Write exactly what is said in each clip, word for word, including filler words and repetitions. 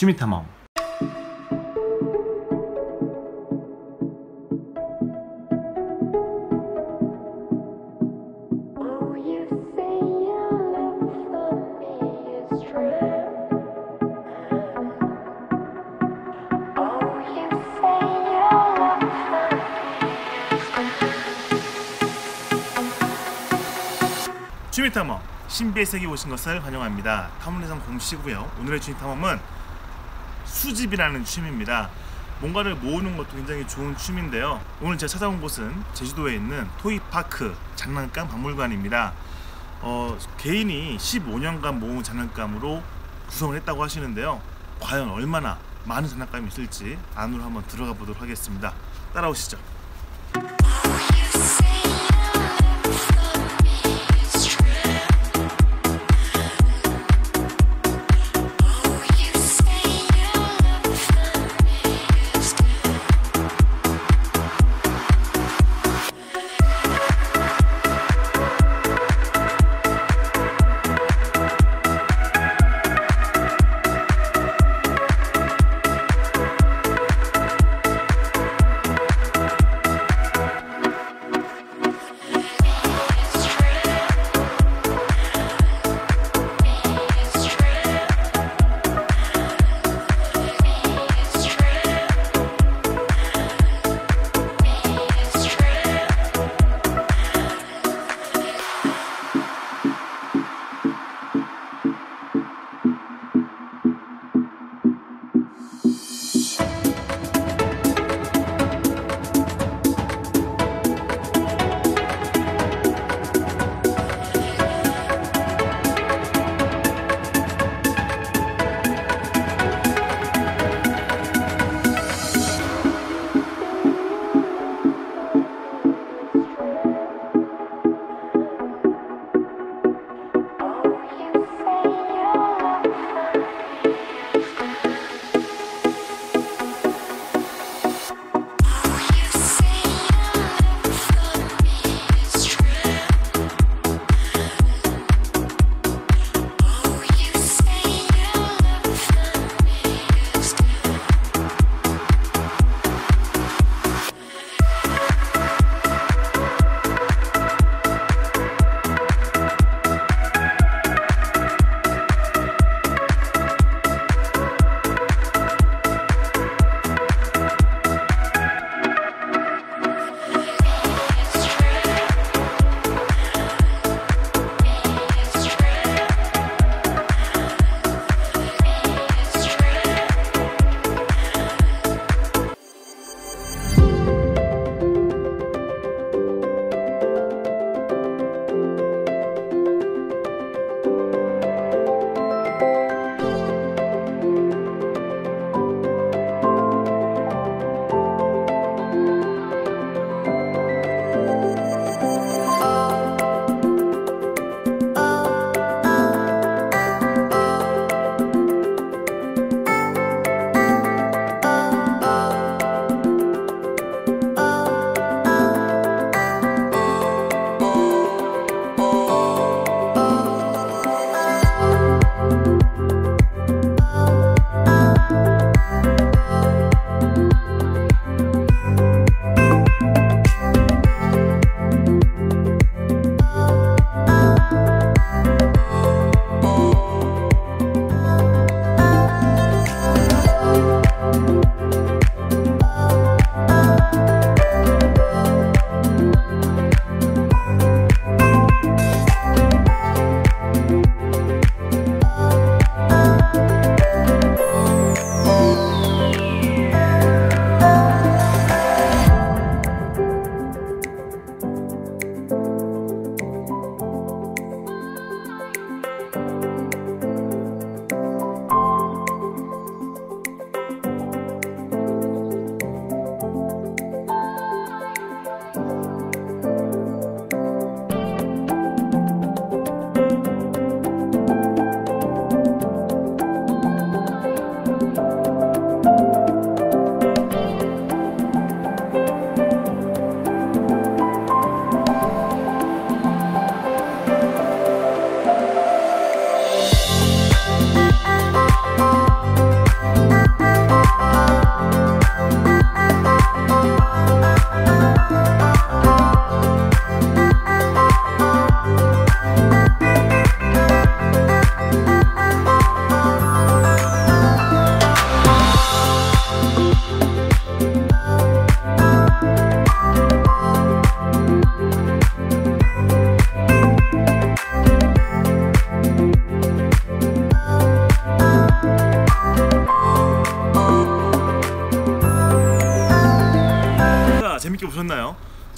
취미탐험. 취미탐험 신비의 세계에 오신 것을 환영합니다. 탐험대상 공시고요. 오늘의 취미탐험은 수집이라는 취미입니다. 뭔가를 모으는 것도 굉장히 좋은 취미인데요. 오늘 제가 찾아온 곳은 제주도에 있는 토이파크 장난감 박물관입니다. 어, 개인이 십오 년간 모은 장난감으로 구성을 했다고 하시는데요. 과연 얼마나 많은 장난감이 있을지 안으로 한번 들어가 보도록 하겠습니다. 따라오시죠.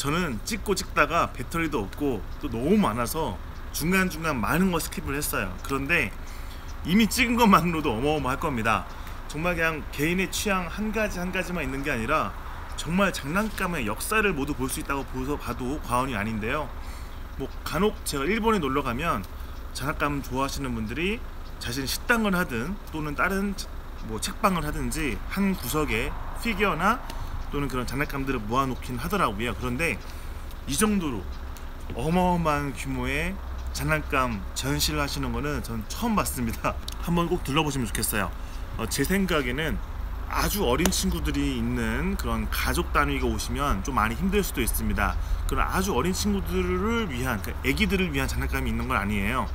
저는 찍고 찍다가 배터리도 없고 또 너무 많아서 중간중간 많은 거 스킵을 했어요. 그런데 이미 찍은 것만으로도 어마어마할 겁니다. 정말 그냥 개인의 취향 한 가지 한 가지만 있는 게 아니라 정말 장난감의 역사를 모두 볼 수 있다고 봐도 과언이 아닌데요. 뭐 간혹 제가 일본에 놀러 가면 장난감 좋아하시는 분들이 자신 식당을 하든 또는 다른 뭐 책방을 하든지 한 구석에 피규어나 또는 그런 장난감들을 모아놓긴 하더라고요. 그런데 이 정도로 어마어마한 규모의 장난감 전시를 하시는 거는 전 처음 봤습니다. 한번 꼭 둘러보시면 좋겠어요. 어, 제 생각에는 아주 어린 친구들이 있는 그런 가족 단위가 오시면 좀 많이 힘들 수도 있습니다. 그런 아주 어린 친구들을 위한, 그러니까 애기들을 위한 장난감이 있는 건 아니에요.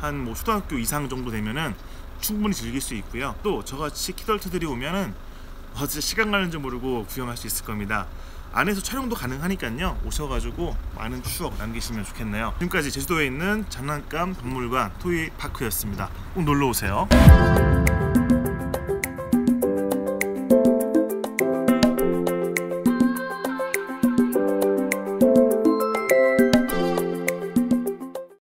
한 뭐 초등학교 이상 정도 되면은 충분히 즐길 수 있고요. 또 저같이 키덜트들이 오면은 어, 진짜 시간 가는 줄 모르고 구경할 수 있을 겁니다. 안에서 촬영도 가능하니까요. 오셔가지고 많은 추억 남기시면 좋겠네요. 지금까지 제주도에 있는 장난감 박물관 토이파크였습니다. 꼭 놀러오세요.